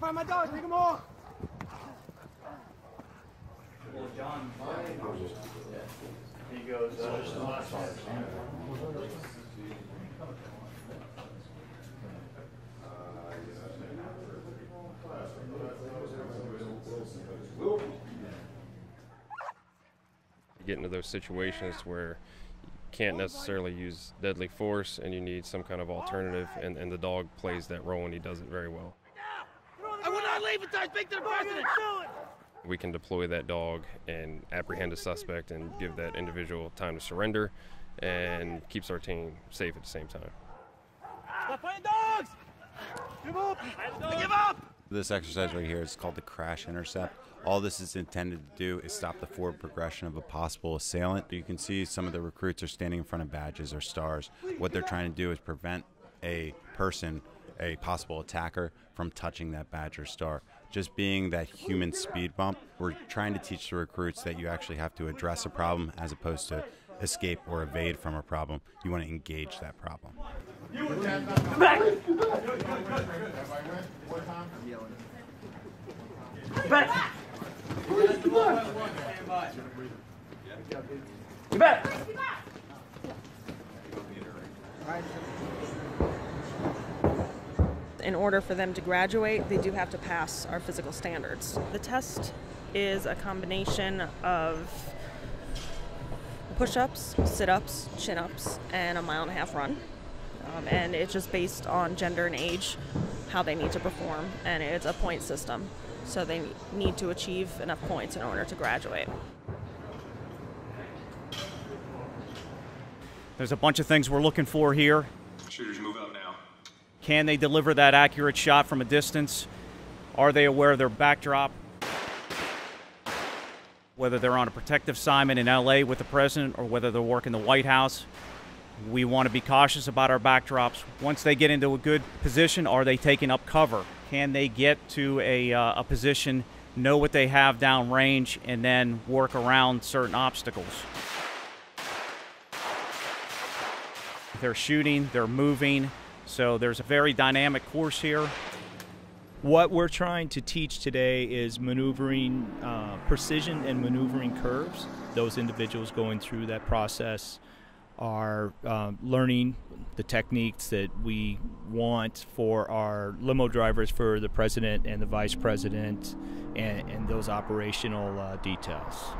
find my dog. Take him off. Well, John, he goes, you get into those situations where you can't necessarily use deadly force and you need some kind of alternative, and the dog plays that role and he does it very well. I will not leave until I speak to the president. We can deploy that dog and apprehend a suspect and give that individual time to surrender, and keeps our team safe at the same time. Stop fighting dogs! Give up! I give up! This exercise right here is called the crash intercept. All this is intended to do is stop the forward progression of a possible assailant. You can see some of the recruits are standing in front of badges or stars. What they're trying to do is prevent a person, a possible attacker, from touching that badge or star. Just being that human speed bump, we're trying to teach the recruits that you actually have to address a problem as opposed to escape or evade from a problem. You want to engage that problem. Come back! Back! Get back! In order for them to graduate, they do have to pass our physical standards. The test is a combination of push-ups, sit-ups, chin-ups, and a 1.5-mile run. And it's just based on gender and age, how they need to perform, and it's a point system. So they need to achieve enough points in order to graduate. There's a bunch of things we're looking for here. Shooters, move up now. Can they deliver that accurate shot from a distance? Are they aware of their backdrop? Whether they're on a protective assignment in LA with the president or whether they're working the White House, we want to be cautious about our backdrops. Once they get into a good position, are they taking up cover? Can they get to a position, know what they have downrange, and then work around certain obstacles? They're shooting, they're moving, so there's a very dynamic course here. What we're trying to teach today is maneuvering precision and maneuvering curves. Those individuals going through that process are learning the techniques that we want for our limo drivers, for the president and the vice president, and those operational details.